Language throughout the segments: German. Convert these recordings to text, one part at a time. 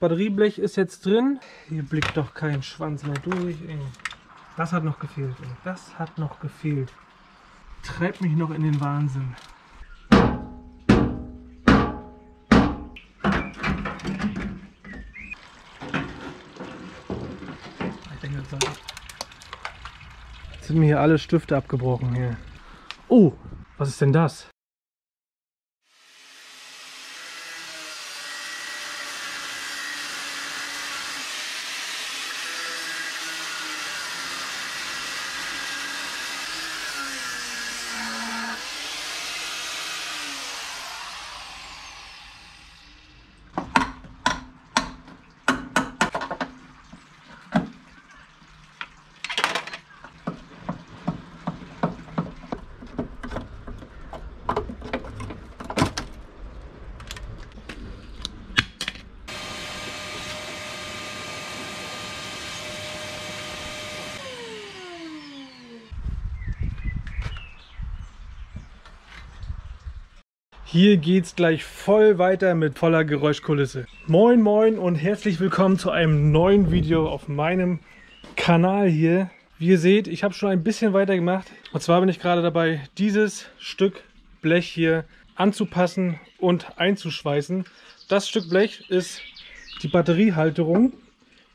Batterieblech ist jetzt drin. Hier blickt doch kein Schwanz mehr durch. Ey. Das hat noch gefehlt. Ey. Das hat noch gefehlt. Treibt mich noch in den Wahnsinn. Ich denke, das war's. Jetzt sind mir hier alle Stifte abgebrochen. Hier. Oh, was ist denn das? Hier geht's gleich voll weiter mit voller Geräuschkulisse. Moin moin und herzlich willkommen zu einem neuen Video auf meinem Kanal hier. Wie ihr seht, ich habe schon ein bisschen weiter gemacht. Und zwar bin ich gerade dabei, dieses Stück Blech hier anzupassen und einzuschweißen. Das Stück Blech ist die Batteriehalterung,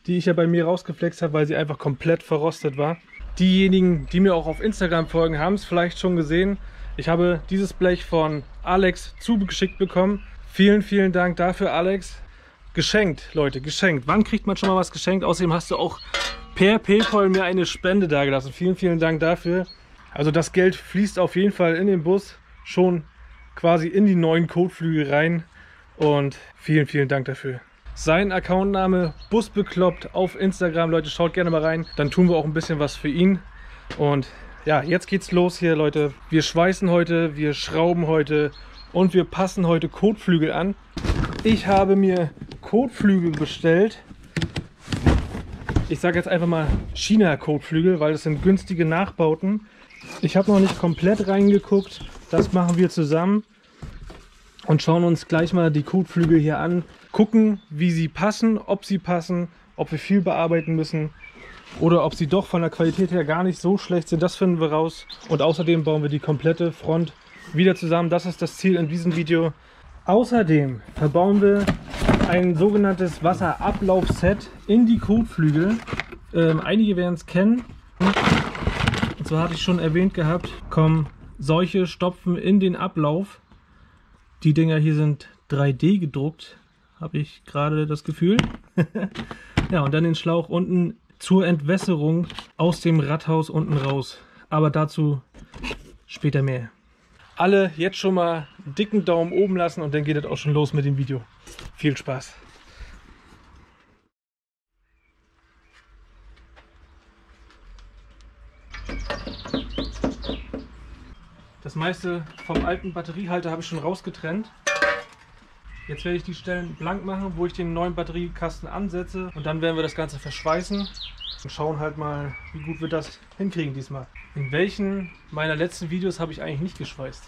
die ich ja bei mir rausgeflext habe, weil sie einfach komplett verrostet war. Diejenigen, die mir auch auf Instagram folgen, haben es vielleicht schon gesehen. Ich habe dieses Blech von Alex zugeschickt bekommen. Vielen, vielen Dank dafür, Alex. Geschenkt, Leute, geschenkt. Wann kriegt man schon mal was geschenkt? Außerdem hast du auch per PayPal mir eine Spende dagelassen. Vielen, vielen Dank dafür. Also das Geld fließt auf jeden Fall in den Bus, schon quasi in die neuen Kotflügel rein. Und vielen, vielen Dank dafür. Sein Accountname Busbekloppt auf Instagram. Leute, schaut gerne mal rein. Dann tun wir auch ein bisschen was für ihn. Und ja, jetzt geht's los hier, Leute. Wir schweißen heute, wir schrauben heute und wir passen heute Kotflügel an. Ich habe mir Kotflügel bestellt. Ich sage jetzt einfach mal China-Kotflügel, weil das sind günstige Nachbauten. Ich habe noch nicht komplett reingeguckt. Das machen wir zusammen und schauen uns gleich mal die Kotflügel hier an. Gucken, wie sie passen, ob wir viel bearbeiten müssen. Oder ob sie doch von der Qualität her gar nicht so schlecht sind, das finden wir raus. Und außerdem bauen wir die komplette Front wieder zusammen. Das ist das Ziel in diesem Video. Außerdem verbauen wir ein sogenanntes Wasserablaufset in die Kotflügel. Einige werden es kennen. Und zwar hatte ich schon erwähnt gehabt, kommen solche Stopfen in den Ablauf. Die Dinger hier sind 3D gedruckt, habe ich gerade das Gefühl. Ja, und dann den Schlauch unten zur Entwässerung aus dem Rathaus unten raus. Aber dazu später mehr. Alle jetzt schon mal dicken Daumen oben lassen und dann geht das auch schon los mit dem Video. Viel Spaß! Das meiste vom alten Batteriehalter habe ich schon rausgetrennt. Jetzt werde ich die Stellen blank machen, wo ich den neuen Batteriekasten ansetze und dann werden wir das Ganze verschweißen und schauen halt mal, wie gut wir das hinkriegen diesmal. In welchen meiner letzten Videos habe ich eigentlich nicht geschweißt?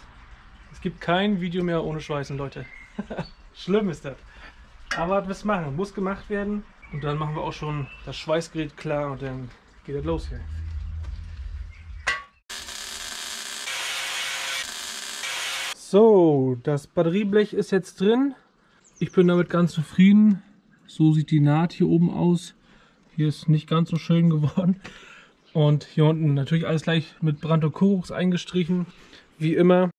Es gibt kein Video mehr ohne Schweißen, Leute. Schlimm ist das. Aber was machen, muss gemacht werden und dann machen wir auch schon das Schweißgerät klar und dann geht das los hier. So, das Batterieblech ist jetzt drin. Ich bin damit ganz zufrieden. So sieht die Naht hier oben aus. Hier ist nicht ganz so schön geworden. Und hier unten natürlich alles gleich mit Brantokorux eingestrichen, wie immer.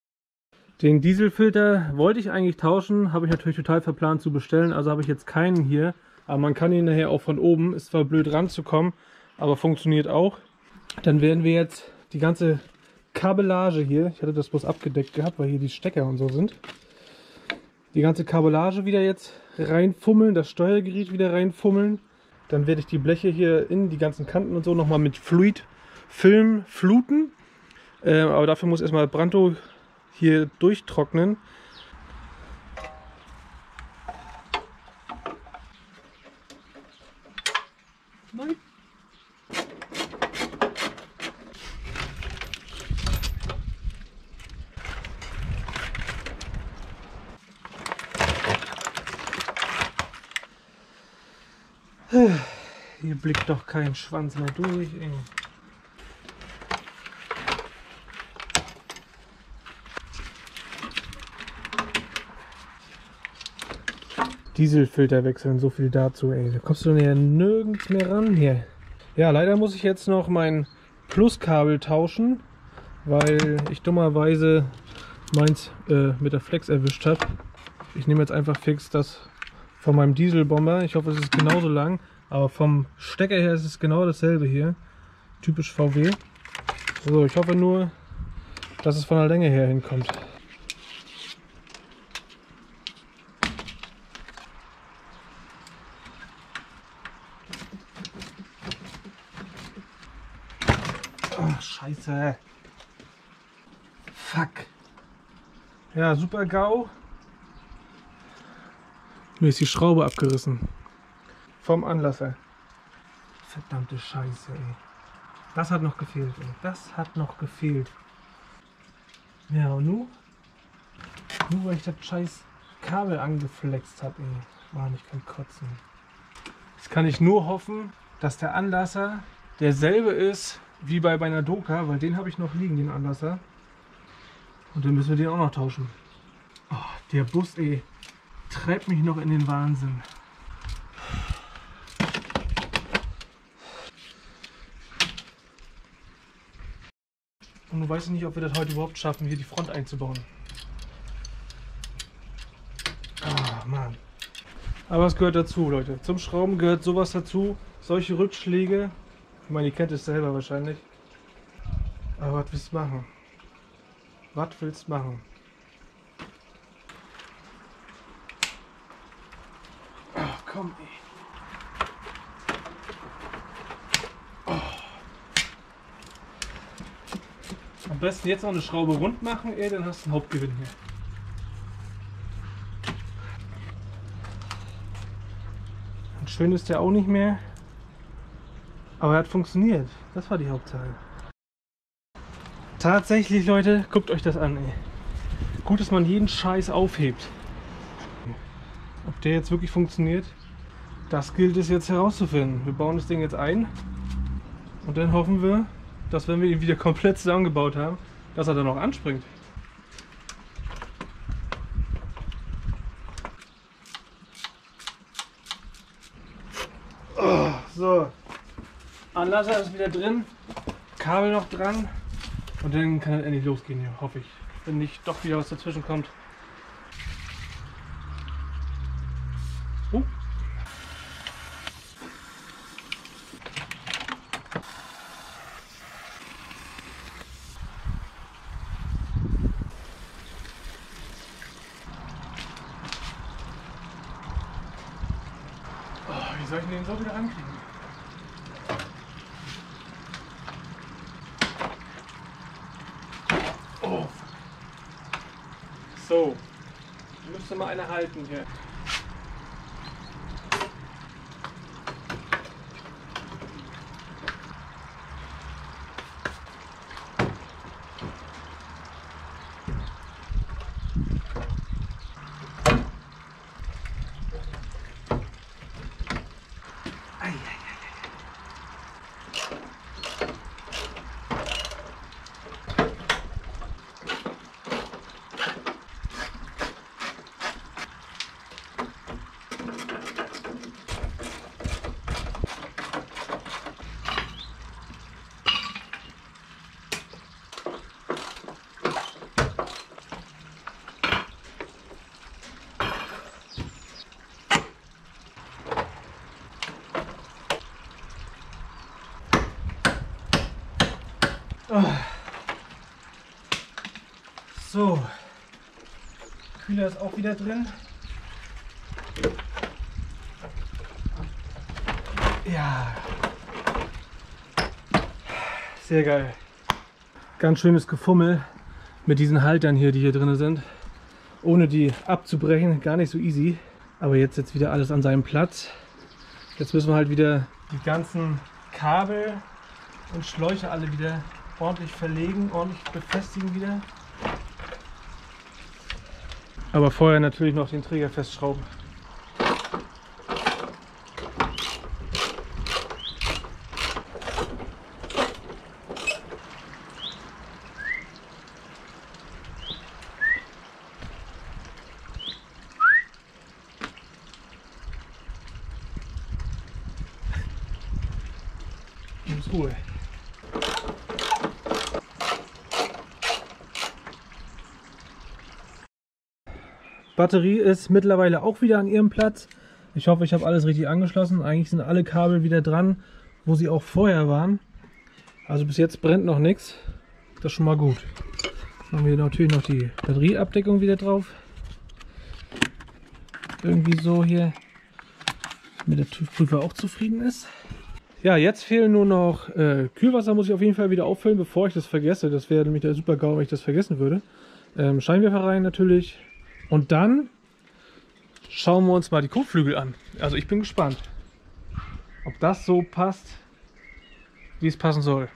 Den Dieselfilter wollte ich eigentlich tauschen, habe ich natürlich total verplant zu bestellen, also habe ich jetzt keinen hier. Aber man kann ihn nachher auch von oben, ist zwar blöd ranzukommen, aber funktioniert auch. Dann werden wir jetzt die ganze Kabellage hier, ich hatte das bloß abgedeckt gehabt, weil hier die Stecker und so sind. Die ganze Kabellage wieder jetzt reinfummeln, das Steuergerät wieder reinfummeln. Dann werde ich die Bleche hier in die ganzen Kanten und so nochmal mit Fluidfilm fluten. Aber dafür muss erstmal Branto hier durchtrocknen. Nein. Hier blickt doch kein Schwanz mehr durch. Ey. Dieselfilter wechseln, so viel dazu, ey. Da kommst du ja nirgends mehr ran hier. Ja, leider muss ich jetzt noch mein Pluskabel tauschen, weil ich dummerweise meins mit der Flex erwischt habe. Ich nehme jetzt einfach fix das von meinem Dieselbomber. Ich hoffe, es ist genauso lang, aber vom Stecker her ist es genau dasselbe hier. Typisch VW. So, ich hoffe nur, dass es von der Länge her hinkommt. Scheiße. Fuck. Ja, super GAU. Mir ist die Schraube abgerissen. Vom Anlasser. Verdammte Scheiße, ey. Das hat noch gefehlt, ey. Das hat noch gefehlt. Ja, und nun? Nur weil ich das scheiß Kabel angeflext habe, ey. Mann, ich kann kotzen. Jetzt kann ich nur hoffen, dass der Anlasser derselbe ist wie bei meiner Doka, weil den habe ich noch liegen, den Anlasser. Und dann müssen wir den auch noch tauschen. Oh, der Bus, ey, treibt mich noch in den Wahnsinn. Und du weißt nicht, ob wir das heute überhaupt schaffen, hier die Front einzubauen. Ah, Mann. Aber es gehört dazu, Leute. Zum Schrauben gehört sowas dazu. Solche Rückschläge. Ich meine, ihr kennt es selber wahrscheinlich. Aber was willst du machen? Was willst du machen? Ach komm, ey. Oh. Am besten jetzt noch eine Schraube rund machen, ey, dann hast du einen Hauptgewinn hier. Und schön ist der auch nicht mehr. Aber er hat funktioniert. Das war die Hauptsache. Tatsächlich, Leute, guckt euch das an, ey. Gut, dass man jeden Scheiß aufhebt. Ob der jetzt wirklich funktioniert, das gilt es jetzt herauszufinden. Wir bauen das Ding jetzt ein und dann hoffen wir, dass, wenn wir ihn wieder komplett zusammengebaut haben, dass er dann auch anspringt. Oh, so. Anlasser ist wieder drin, Kabel noch dran und dann kann das endlich losgehen, hoffe ich. Wenn nicht doch wieder was dazwischen kommt. Oh, wie soll ich denn den so wieder ankriegen? So, müsste mal eine halten hier. So, Kühler ist auch wieder drin. Ja, sehr geil. Ganz schönes Gefummel mit diesen Haltern hier, die hier drin sind. Ohne die abzubrechen, gar nicht so easy. Aber jetzt sitzt wieder alles an seinem Platz. Jetzt müssen wir halt wieder die ganzen Kabel und Schläuche alle wieder ordentlich verlegen, ordentlich befestigen wieder. Aber vorher natürlich noch den Träger festschrauben. muss Ruhe. Batterie ist mittlerweile auch wieder an ihrem Platz. Ich hoffe, ich habe alles richtig angeschlossen. Eigentlich sind alle Kabel wieder dran, wo sie auch vorher waren. Also bis jetzt brennt noch nichts. Das ist schon mal gut. Dann haben wir natürlich noch die Batterieabdeckung wieder drauf. Irgendwie so hier, damit der TÜV-Prüfer auch zufrieden ist. Ja, jetzt fehlen nur noch Kühlwasser, muss ich auf jeden Fall wieder auffüllen, bevor ich das vergesse. Das wäre nämlich der Super-GAU, wenn ich das vergessen würde. Scheinwerfer rein natürlich. Und dann schauen wir uns mal die Kotflügel an. Also ich bin gespannt, ob das so passt, wie es passen soll.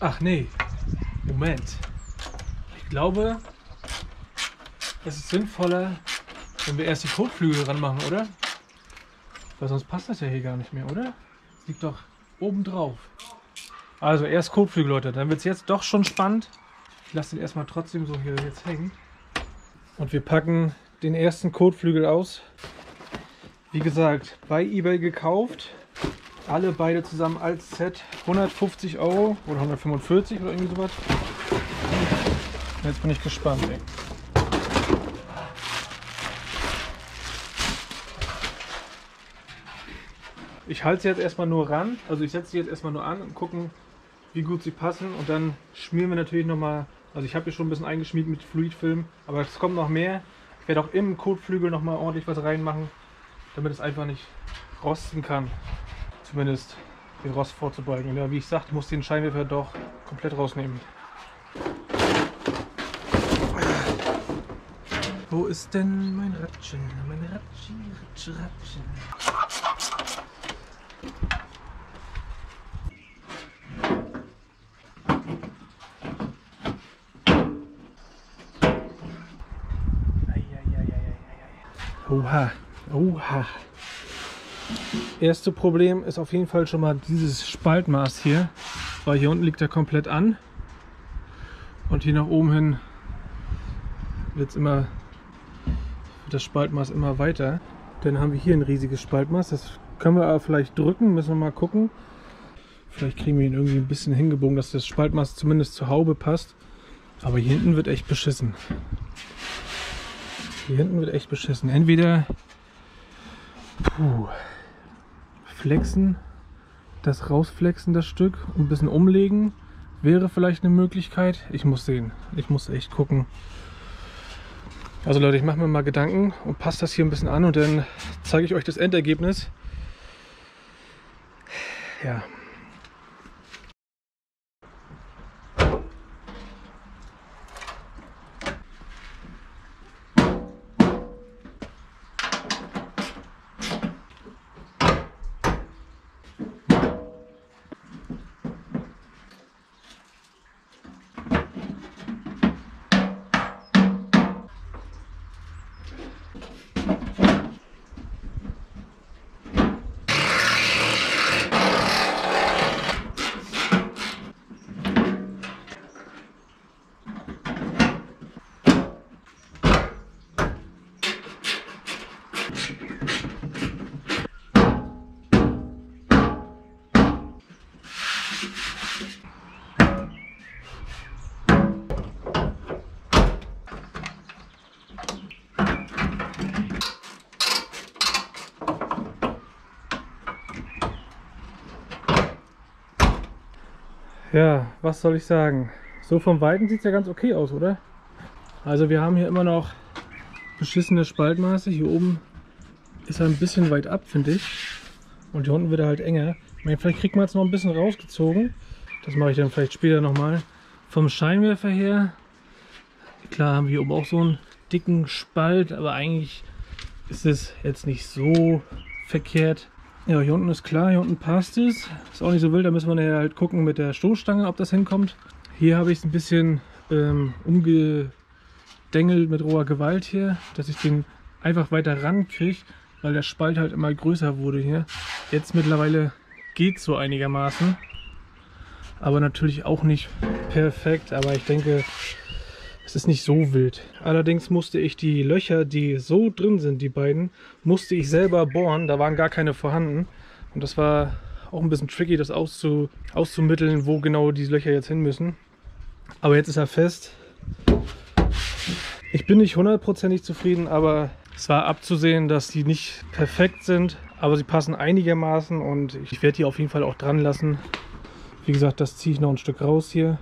Ach nee, Moment. Ich glaube, es ist sinnvoller, wenn wir erst die Kotflügel dran machen, oder? Weil sonst passt das ja hier gar nicht mehr, oder? Das liegt doch oben drauf. Also erst Kotflügel, Leute. Dann wird es jetzt doch schon spannend. Ich lasse den erstmal trotzdem so hier jetzt hängen. Und wir packen den ersten Kotflügel aus. Wie gesagt, bei eBay gekauft. Alle beide zusammen als Set. 150 Euro oder 145 oder irgendwie sowas. Jetzt bin ich gespannt, ey. Ich halte sie jetzt erstmal nur ran, also ich setze sie jetzt erstmal nur an und gucken, wie gut sie passen, und dann schmieren wir natürlich nochmal, also ich habe hier schon ein bisschen eingeschmiert mit Fluidfilm, aber es kommt noch mehr. Ich werde auch im Kotflügel nochmal ordentlich was reinmachen, damit es einfach nicht rosten kann, zumindest den Rost vorzubeugen. Ja, wie ich sagte, muss den Scheinwerfer doch komplett rausnehmen. Wo ist denn mein Ratschen? Mein Ratschen, Ratschen, Ratschen. Oha, oha. Erste Problem ist auf jeden Fall schon mal dieses Spaltmaß hier, weil hier unten liegt er komplett an und hier nach oben hin wird das Spaltmaß immer weiter. Dann haben wir hier ein riesiges Spaltmaß, das können wir aber vielleicht drücken, müssen wir mal gucken. Vielleicht kriegen wir ihn irgendwie ein bisschen hingebogen, dass das Spaltmaß zumindest zur Haube passt, aber hier hinten wird echt beschissen. Hier hinten wird echt beschissen. Entweder flexen, das rausflexen, das Stück, ein bisschen umlegen, wäre vielleicht eine Möglichkeit. Ich muss sehen. Ich muss echt gucken. Also Leute, ich mache mir mal Gedanken und passe das hier ein bisschen an und dann zeige ich euch das Endergebnis. Ja. Ja, was soll ich sagen? So vom Weiten sieht es ja ganz okay aus, oder? Also wir haben hier immer noch beschissene Spaltmaße. Hier oben ist er ein bisschen weit ab, finde ich. Und hier unten wird er halt enger. Ich meine, vielleicht kriegt man es noch ein bisschen rausgezogen. Das mache ich dann vielleicht später nochmal. Vom Scheinwerfer her, klar haben wir hier oben auch so einen dicken Spalt, aber eigentlich ist es jetzt nicht so verkehrt. Ja, hier unten ist klar, hier unten passt es. Ist auch nicht so wild, da müssen wir halt gucken mit der Stoßstange, ob das hinkommt. Hier habe ich es ein bisschen umgedengelt mit roher Gewalt hier, dass ich den einfach weiter rankriege, weil der Spalt halt immer größer wurde hier. Jetzt mittlerweile geht es so einigermaßen. aber natürlich auch nicht perfekt, aber ich denke, es ist nicht so wild. Allerdings musste ich die Löcher, die so drin sind, die beiden, musste ich selber bohren, da waren gar keine vorhanden und das war auch ein bisschen tricky, das auszumitteln, wo genau diese Löcher jetzt hin müssen. Aber jetzt ist er fest. Ich bin nicht hundertprozentig zufrieden, aber es war abzusehen, dass die nicht perfekt sind, aber sie passen einigermaßen und ich werde die auf jeden Fall auch dran lassen. Wie gesagt, das ziehe ich noch ein Stück raus hier,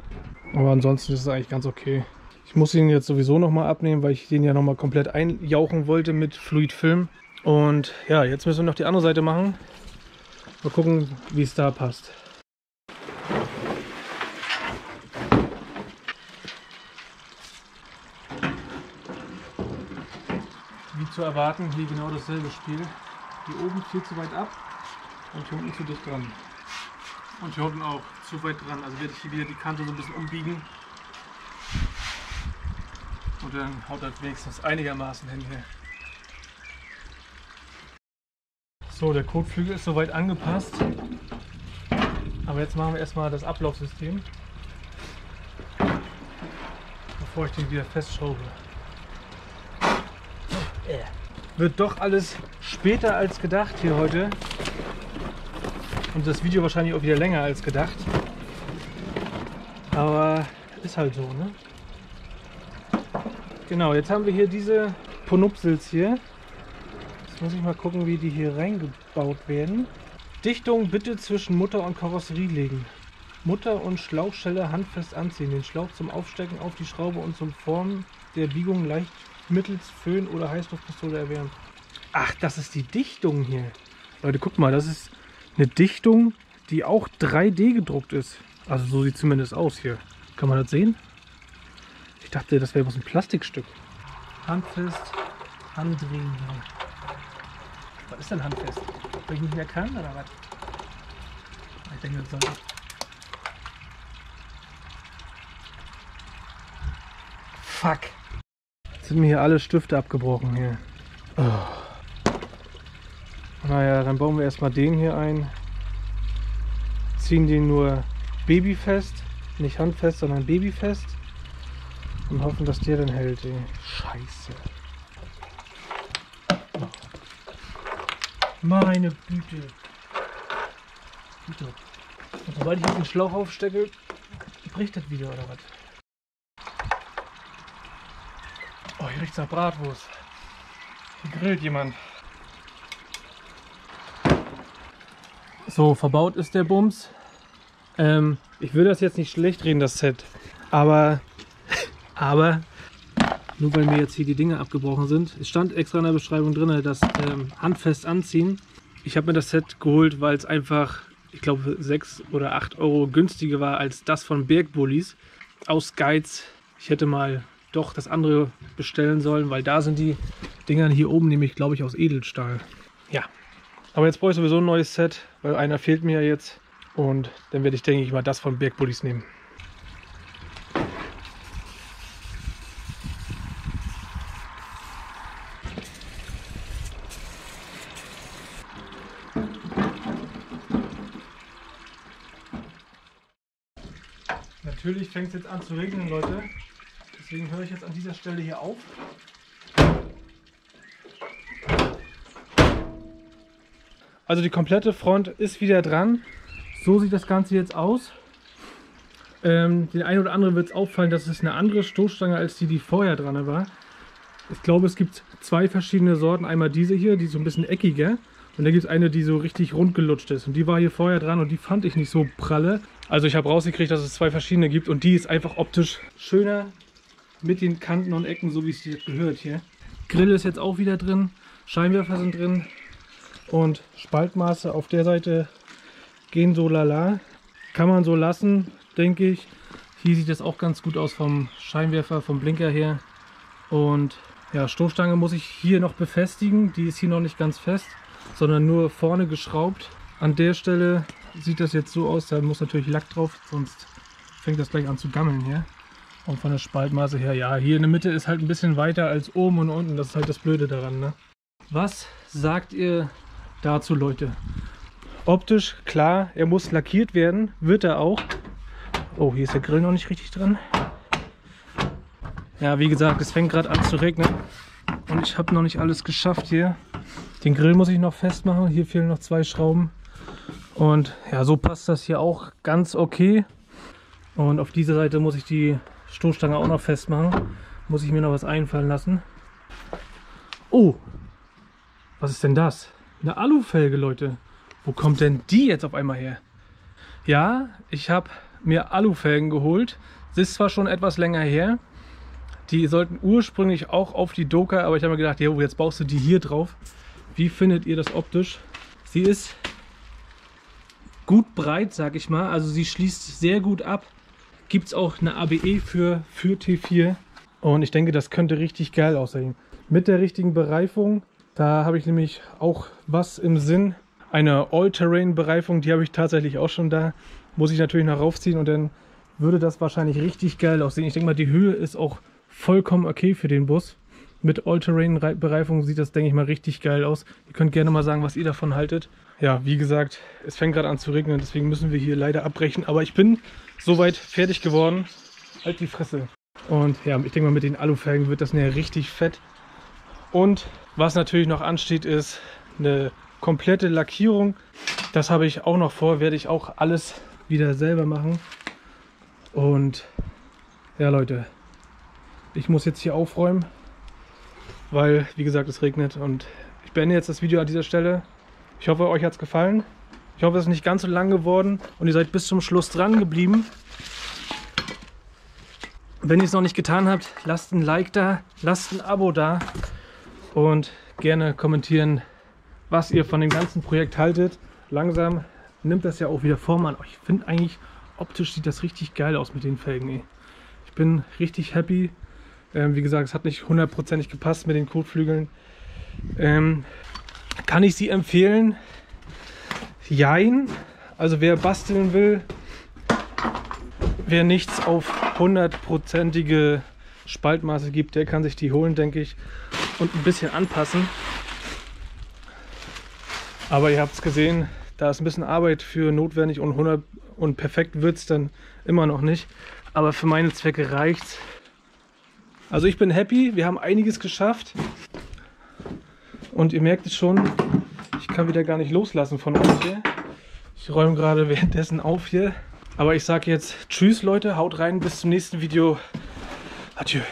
aber ansonsten ist es eigentlich ganz okay. Ich muss ihn jetzt sowieso nochmal abnehmen, weil ich den ja nochmal komplett einjauchen wollte mit Fluidfilm. Und ja, jetzt müssen wir noch die andere Seite machen. Mal gucken, wie es da passt. Wie zu erwarten, hier genau dasselbe Spiel. Hier oben viel zu weit ab und hier unten zu dicht dran. Und hier unten auch zu weit dran. Also werde ich hier wieder die Kante so ein bisschen umbiegen. Und dann haut das wenigstens einigermaßen hin hier. So, der Kotflügel ist soweit angepasst. Aber jetzt machen wir erstmal das Ablaufsystem, bevor ich den wieder festschraube. Wird doch alles später als gedacht hier heute. Und das Video wahrscheinlich auch wieder länger als gedacht. Aber ist halt so, ne? Genau, jetzt haben wir hier diese Ponupsels hier. Jetzt muss ich mal gucken, wie die hier reingebaut werden. Dichtung bitte zwischen Mutter und Karosserie legen. Mutter und Schlauchstelle handfest anziehen. Den Schlauch zum Aufstecken auf die Schraube und zum Formen der Biegung leicht mittels Föhn oder Heißluftpistole erwärmen. Ach, das ist die Dichtung hier. Leute, guckt mal, das ist eine Dichtung, die auch 3D gedruckt ist. Also so sieht zumindest aus hier. Kann man das sehen? Ich dachte, das wäre bloß ein Plastikstück. Handfest, andrehen. Was ist denn handfest? Weil ich nicht mehr kann oder was? Ich denke, das sollte. Fuck. Jetzt sind mir hier alle Stifte abgebrochen hier. Oh. Naja, dann bauen wir erstmal den hier ein. Ziehen den nur babyfest. Nicht handfest, sondern babyfest. Und hoffen, dass der dann hält, ey. Scheiße. Oh. Meine Güte. Und sobald ich jetzt den Schlauch aufstecke, bricht das wieder, oder was? Oh, hier riecht's nach Bratwurst. Hier grillt jemand. So, verbaut ist der Bums. Ich will das jetzt nicht schlecht reden, das Set. Aber nur weil mir jetzt hier die Dinge abgebrochen sind, es stand extra in der Beschreibung drin, dass handfest anziehen. Ich habe mir das Set geholt, weil es einfach, ich glaube, 6 oder 8 Euro günstiger war als das von Bergbullys aus Geiz. Ich hätte mal doch das andere bestellen sollen, weil da sind die Dinger hier oben nämlich, glaube ich, aus Edelstahl. Ja, aber jetzt brauche ich sowieso ein neues Set, weil einer fehlt mir jetzt. Und dann werde ich, denke ich mal, das von Bergbullys nehmen. Natürlich fängt es jetzt an zu regnen, Leute. Deswegen höre ich jetzt an dieser Stelle hier auf. Also die komplette Front ist wieder dran. So sieht das Ganze jetzt aus. Den einen oder anderen wird es auffallen, dass es eine andere Stoßstange als die vorher dran war. Ich glaube, es gibt zwei verschiedene Sorten. Einmal diese hier, die ist so ein bisschen eckiger. Und dann gibt es eine, die so richtig rund gelutscht ist. Und die war hier vorher dran und die fand ich nicht so pralle. Also ich habe rausgekriegt, dass es zwei verschiedene gibt. Und die ist einfach optisch schöner mit den Kanten und Ecken, so wie es jetzt gehört hier. Grill ist jetzt auch wieder drin. Scheinwerfer sind drin. Und Spaltmaße auf der Seite gehen so lala. Kann man so lassen, denke ich. Hier sieht das auch ganz gut aus vom Scheinwerfer, vom Blinker her. Und ja, Stoßstange muss ich hier noch befestigen. Die ist hier noch nicht ganz fest, sondern nur vorne geschraubt. An der Stelle sieht das jetzt so aus, da muss natürlich Lack drauf, sonst fängt das gleich an zu gammeln hier. Und von der Spaltmaße her, ja, hier in der Mitte ist halt ein bisschen weiter als oben und unten, das ist halt das Blöde daran, ne? Was sagt ihr dazu, Leute? Optisch, klar, er muss lackiert werden, wird er auch. Oh, hier ist der Grill noch nicht richtig dran. Ja, wie gesagt, es fängt gerade an zu regnen und ich habe noch nicht alles geschafft hier. Den Grill muss ich noch festmachen, hier fehlen noch 2 Schrauben. Und ja, so passt das hier auch ganz okay. Und auf dieser Seite muss ich die Stoßstange auch noch festmachen. Muss ich mir noch was einfallen lassen. Oh, was ist denn das? Eine Alufelge, Leute. Wo kommt denn die jetzt auf einmal her? Ja, ich habe mir Alufelgen geholt. Das ist zwar schon etwas länger her. Die sollten ursprünglich auch auf die Doka, aber ich habe mir gedacht, jo, jetzt baust du die hier drauf. Wie findet ihr das optisch? Sie ist gut breit, sag ich mal. Also sie schließt sehr gut ab. Gibt es auch eine ABE für T4. Und ich denke, das könnte richtig geil aussehen. Mit der richtigen Bereifung, da habe ich nämlich auch was im Sinn. Eine All-Terrain-Bereifung, die habe ich tatsächlich auch schon da. Muss ich natürlich noch raufziehen und dann würde das wahrscheinlich richtig geil aussehen. Ich denke mal, die Höhe ist auch vollkommen okay für den Bus. Mit All-Terrain-Bereifung sieht das, denke ich mal, richtig geil aus. Ihr könnt gerne mal sagen, was ihr davon haltet. Ja, wie gesagt, es fängt gerade an zu regnen, deswegen müssen wir hier leider abbrechen. Aber ich bin soweit fertig geworden. Halt die Fresse. Und ja, ich denke mal, mit den Alufelgen wird das nachher richtig fett. Und was natürlich noch ansteht, ist eine komplette Lackierung. Das habe ich auch noch vor, werde ich auch alles wieder selber machen. Und ja, Leute, ich muss jetzt hier aufräumen, weil, wie gesagt, es regnet. Und ich beende jetzt das Video an dieser Stelle. Ich hoffe, euch hat es gefallen. Ich hoffe, es ist nicht ganz so lang geworden und ihr seid bis zum Schluss dran geblieben. Wenn ihr es noch nicht getan habt, lasst ein Like da, lasst ein Abo da und gerne kommentieren, was ihr von dem ganzen Projekt haltet. Langsam nimmt das ja auch wieder Form an. Ich finde eigentlich, optisch sieht das richtig geil aus mit den Felgen. Ey. Ich bin richtig happy. Wie gesagt, es hat nicht hundertprozentig gepasst mit den Kotflügeln. Kann ich sie empfehlen? Jein. Also wer basteln will, wer nichts auf hundertprozentige Spaltmaße gibt, der kann sich die holen, denke ich, und ein bisschen anpassen. Aber ihr habt es gesehen, da ist ein bisschen Arbeit für notwendig und 100 und perfekt wird es dann immer noch nicht. Aber für meine Zwecke reicht's. Also ich bin happy, wir haben einiges geschafft. Und ihr merkt es schon, ich kann wieder gar nicht loslassen von euch hier. Ich räume gerade währenddessen auf hier. Aber ich sage jetzt tschüss, Leute, haut rein, bis zum nächsten Video. Adieu.